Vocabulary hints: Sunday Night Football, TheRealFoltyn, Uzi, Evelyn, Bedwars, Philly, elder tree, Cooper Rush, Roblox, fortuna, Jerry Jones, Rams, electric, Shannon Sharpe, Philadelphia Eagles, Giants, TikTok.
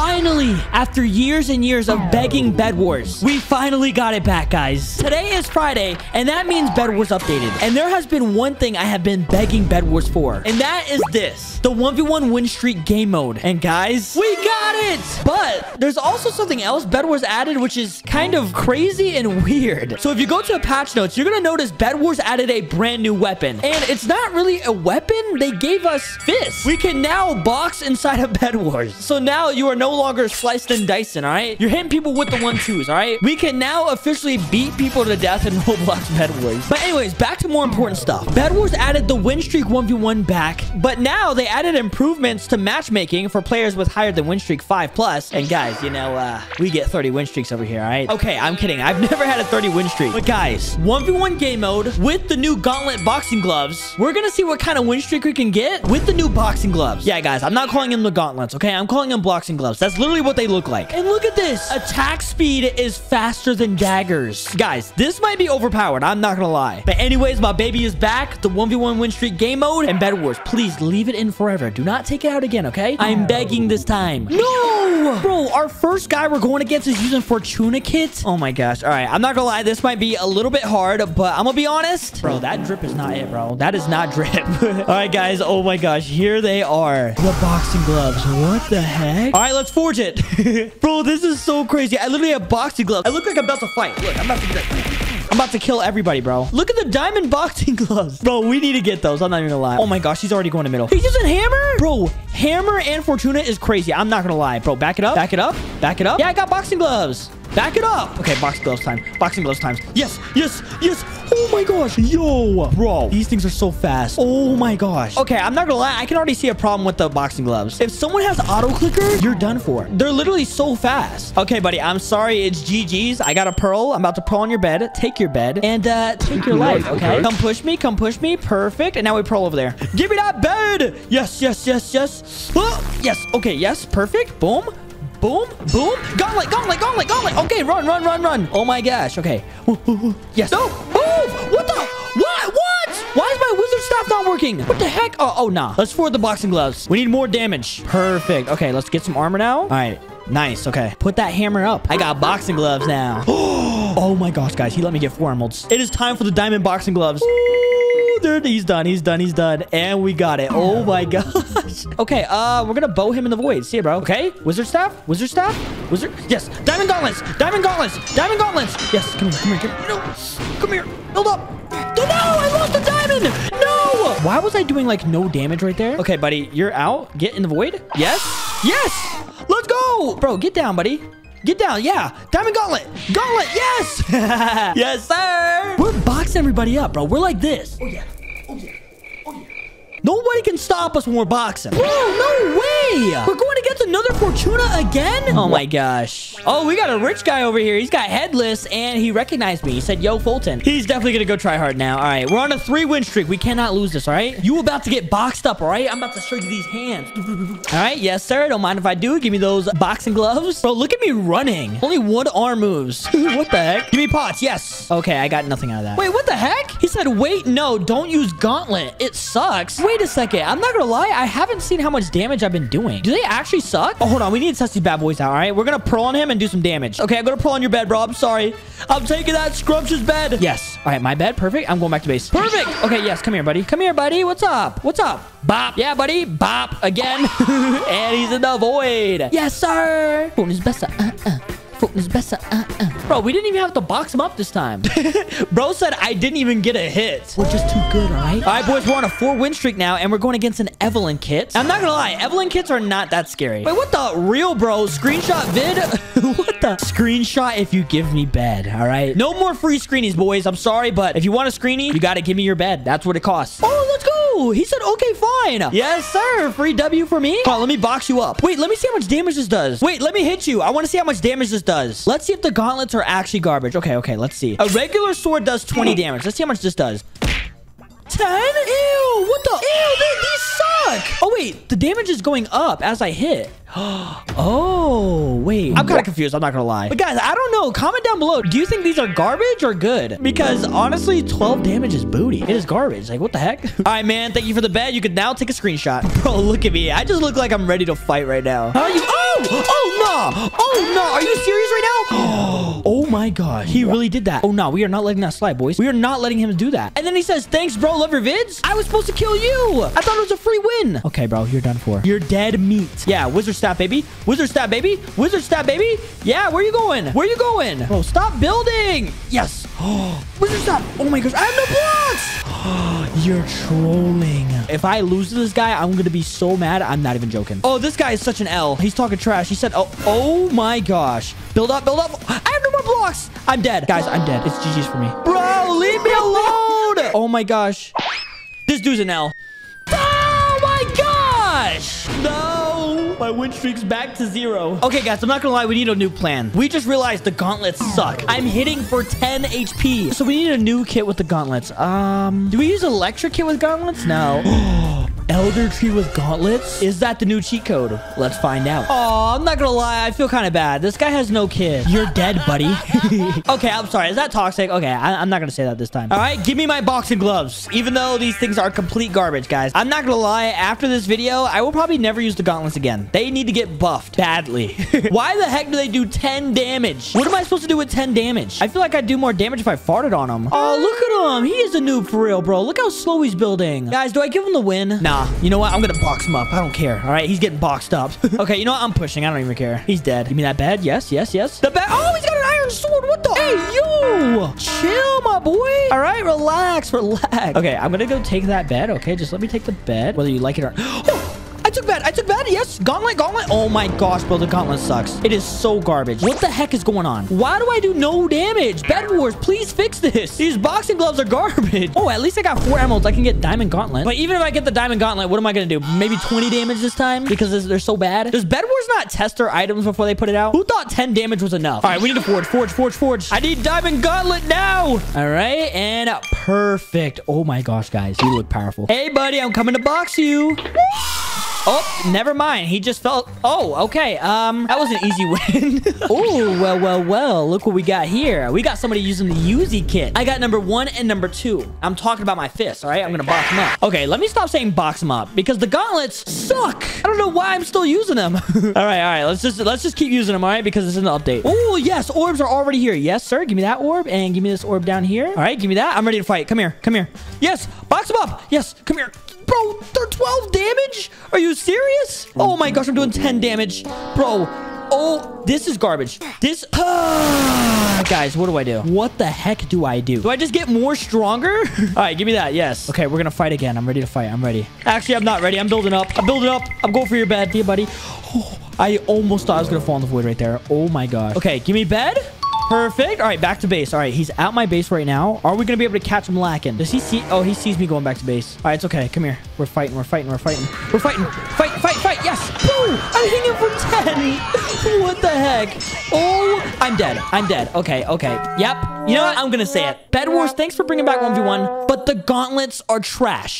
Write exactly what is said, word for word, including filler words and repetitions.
Finally, after years and years of begging Bedwars, we finally got it back, guys. Today is Friday, and that means Bedwars updated. And there has been one thing I have been begging Bedwars for, and that is this, the one v one win streak game mode. And guys, we got it! But there's also something else Bedwars added, which is kind of crazy and weird. So if you go to the patch notes, you're gonna notice Bedwars added a brand new weapon. And it's not really a weapon, they gave us fists. We can now box inside of Bedwars. So now you are no longer sliced and dicing, all right? You're hitting people with the one twos, all right? We can now officially beat people to death in Roblox Bedwars. But anyways, back to more important stuff. Bedwars added the win streak one v one back, but now they added improvements to matchmaking for players with higher than win streak five plus. And guys, you know, uh, we get thirty win streaks over here, all right? Okay, I'm kidding. I've never had a thirty win streak. But guys, one v one game mode with the new gauntlet boxing gloves, we're gonna see what kind of win streak we can get with the new boxing gloves. Yeah, guys, I'm not calling them the gauntlets, okay? I'm calling them boxing gloves. That's literally what they look like. And look at this. Attack speed is faster than daggers. Guys, this might be overpowered. I'm not gonna lie. But anyways, my baby is back. The one v one win streak game mode and Bedwars. Please leave it in forever. Do not take it out again, okay? I'm begging this time. No! Bro, our first guy we're going against is using fortuna kits. Oh my gosh. All right, I'm not gonna lie. This might be a little bit hard, but I'm gonna be honest. Bro, that drip is not it, bro. That is not drip. All right, guys. Oh my gosh. Here they are. The boxing gloves. What the heck? All right, let's forge it. Bro, this is so crazy. I literally have boxing gloves. I look like I'm about to fight. Look, I'm about to get that. I'm about to kill everybody, bro. Look at the diamond boxing gloves. Bro, we need to get those. I'm not even gonna lie. Oh my gosh, he's already going to middle. He's using hammer? Bro, hammer and fortuna is crazy. I'm not gonna lie, bro. Back it up. Back it up. Back it up. Yeah, I got boxing gloves. Back it up. Okay, boxing gloves time. Boxing gloves time. Yes, yes, yes. Oh my gosh. Yo, bro. These things are so fast. Oh my gosh. Okay, I'm not gonna lie. I can already see a problem with the boxing gloves. If someone has auto clicker, you're done for. They're literally so fast. Okay, buddy. I'm sorry. It's G G's. I got a pearl. I'm about to pearl on your bed. Take your bed and uh, take your life. Okay. Come push me. Come push me. Perfect. And now we pearl over there. Give me that bed. Yes, yes, yes, yes. Oh, yes. Okay. Yes. Perfect. Boom. Boom, boom. Gauntlet, gauntlet, gauntlet, gauntlet. Okay, run, run, run, run. Oh my gosh. Okay. Ooh, ooh, ooh. Yes. No. Oh, what the? What? What? Why is my wizard staff not working? What the heck? Oh, oh, nah. Let's forward the boxing gloves. We need more damage. Perfect. Okay, let's get some armor now. All right. Nice. Okay. Put that hammer up. I got boxing gloves now. Oh my gosh, guys. He let me get four emeralds. It is time for the diamond boxing gloves. Ooh, there, he's done. He's done. He's done. And we got it. Oh my gosh. Okay. Uh, we're gonna bow him in the void. See ya, bro. Okay. Wizard staff. Wizard staff. Wizard. Yes. Diamond gauntlets. Diamond gauntlets. Diamond gauntlets. Yes. Come here. Come here. Come here. No. Come here. Build up. No, I lost the diamond. No. Why was I doing like no damage right there? Okay, buddy. You're out. Get in the void. Yes. Yes. Let's go. Bro, get down, buddy. Get down. Yeah. Diamond gauntlet. Gauntlet. Yes. Yes, sir. We're boxing everybody up, bro. We're like this. Oh, yeah. Oh, yeah. Oh, yeah. Nobody can stop us when we're boxing. Bro, no way. We're going to get another fortuna again? Oh, my gosh. Oh, we got a rich guy over here. He's got headless, and he recognized me. He said, yo, Fulton. He's definitely going to go try hard now. All right. We're on a three-win streak. We cannot lose this, all right? You about to get boxed up, all right? I'm about to show you these hands. All right. Yes, sir. Don't mind if I do. Give me those boxing gloves. Bro, look at me running. Only one arm moves. What the heck? Give me pots. Yes. Okay. I got nothing out of that. Wait, what the heck? He said, wait, no, don't use gauntlet. It sucks. Wait a second. I'm not going to lie. I haven't seen how much damage I've been doing. Do they actually suck? Oh, hold on. We need to test these bad boys out, all right? We're going to pearl on him and do some damage. Okay, I'm going to pearl on your bed, bro. I'm sorry. I'm taking that scrumptious bed. Yes. All right, my bed. Perfect. I'm going back to base. Perfect. Okay, yes. Come here, buddy. Come here, buddy. What's up? What's up? Bop. Yeah, buddy. Bop. Again. And he's in the void. Yes, sir. Phone is best. Uh-uh. Phone is best. Uh-uh. Bro, we didn't even have to box him up this time. Bro said I didn't even get a hit. We're just too good, all right? All right, boys, we're on a four-win streak now, and we're going against an Evelyn kit. I'm not gonna lie. Evelyn kits are not that scary. Wait, what the real, bro? Screenshot vid? What the? Screenshot if you give me bed, all right? No more free screenies, boys. I'm sorry, but if you want a screenie, you gotta give me your bed. That's what it costs. Oh, let's go. He said, okay, fine. Yes, sir. Free W for me. Oh, let me box you up. Wait, let me see how much damage this does. Wait, let me hit you. I want to see how much damage this does. Let's see if the gauntlets are actually garbage. Okay, okay, let's see. A regular sword does twenty damage. Let's see how much this does. ten? Ew, what the? Ew, they, these suck. Oh, wait, the damage is going up as I hit. Oh, wait. I'm kind of confused. I'm not going to lie. But guys, I don't know. Comment down below. Do you think these are garbage or good? Because honestly, twelve damage is booty. It is garbage. Like, what the heck? All right, man. Thank you for the bet. You can now take a screenshot. Bro, look at me. I just look like I'm ready to fight right now. How are you? Oh, oh, god, he really did that. Oh no, we are not letting that slide, boys. We are not letting him do that. And then he says, thanks, bro, love your vids. I was supposed to kill you. I thought it was a free win. Okay, bro, you're done for. You're dead meat. Yeah, wizard stat, baby. Wizard stat, baby. Wizard stat, baby. Yeah, where you going? Where you going? Bro, stop building. Yes. Oh, wizard stat. Oh my gosh, I have no blocks. Oh, you're trolling. If I lose to this guy, I'm going to be so mad. I'm not even joking. Oh, this guy is such an L. He's talking trash. He said, oh, oh my gosh. Build up, build up. I have no more blocks. I'm dead. Guys, I'm dead. It's G G's for me. Bro, leave me alone. Oh my gosh. This dude's an L. Oh my gosh. No. My win streak's back to zero. Okay, guys, I'm not going to lie. We need a new plan. We just realized the gauntlets suck. I'm hitting for ten H P. So we need a new kit with the gauntlets. Um, do we use electric kit with gauntlets? No. Elder tree with gauntlets? Is that the new cheat code? Let's find out. Oh, I'm not gonna lie. I feel kind of bad. This guy has no kid. You're dead, buddy. Okay, I'm sorry. Is that toxic? Okay, I I'm not gonna say that this time. All right, give me my boxing gloves, even though these things are complete garbage, guys. I'm not gonna lie. After this video, I will probably never use the gauntlets again. They need to get buffed badly. Why the heck do they do ten damage? What am I supposed to do with ten damage? I feel like I'd do more damage if I farted on him. Oh, look at him. He is a noob for real, bro. Look how slow he's building. Guys, do I give him the win? Nah. You know what? I'm gonna box him up. I don't care. All right, he's getting boxed up. Okay, you know what? I'm pushing. I don't even care. He's dead. Give me that bed. Yes, yes, yes. The bed. Oh, he's got an iron sword. What the? Hey, yo! Chill, my boy. All right, relax, relax. Okay, I'm gonna go take that bed. Okay, just let me take the bed, whether you like it or. Oh! I took bad. I took bad. Yes. Gauntlet, gauntlet. Oh my gosh, bro. The gauntlet sucks. It is so garbage. What the heck is going on? Why do I do no damage? Bedwars, please fix this. These boxing gloves are garbage. Oh, at least I got four emeralds. I can get diamond gauntlet. But even if I get the diamond gauntlet, what am I going to do? Maybe twenty damage this time because they're so bad. Does Bedwars not test their items before they put it out? Who thought ten damage was enough? All right, we need to forge, forge, forge, forge. I need diamond gauntlet now. All right. And perfect. Oh my gosh, guys. You look powerful. Hey, buddy, I'm coming to box you. Oh, never mind. He just fell. Oh, okay. Um, that was an easy win. Oh, well, well, well. Look what we got here. We got somebody using the Uzi kit. I got number one and number two. I'm talking about my fists, all right? I'm going to box them up. Okay, let me stop saying box them up because the gauntlets suck. I don't know why I'm still using them. all right, all right. Let's just let's just keep using them, all right? Because it's an update. Oh, yes. Orbs are already here. Yes, sir. Give me that orb and give me this orb down here. All right, give me that. I'm ready to fight. Come here. Come here. Yes, box them up. Yes, come here. Bro, they're twelve damage? Are you serious? Oh my gosh, I'm doing ten damage. Bro, oh, this is garbage. This, uh, guys, what do I do? What the heck do I do? Do I just get more stronger? All right, give me that, yes. Okay, we're gonna fight again. I'm ready to fight, I'm ready. Actually, I'm not ready, I'm building up. I'm building up, I'm going for your bed. Yeah, buddy. Oh, I almost thought I was gonna fall in the void right there. Oh my gosh. Okay, give me bed. Perfect. All right, back to base. All right, he's at my base right now. Are we going to be able to catch him lacking? Does he see? Oh, he sees me going back to base. All right, it's okay. Come here. We're fighting. We're fighting. We're fighting. We're fighting. Fight, fight, fight. Yes. Boom. I'm hitting him for ten. What the heck? Oh, I'm dead. I'm dead. Okay, okay. Yep. You know what? I'm going to say it. Bedwars, thanks for bringing back one v one, but the gauntlets are trash.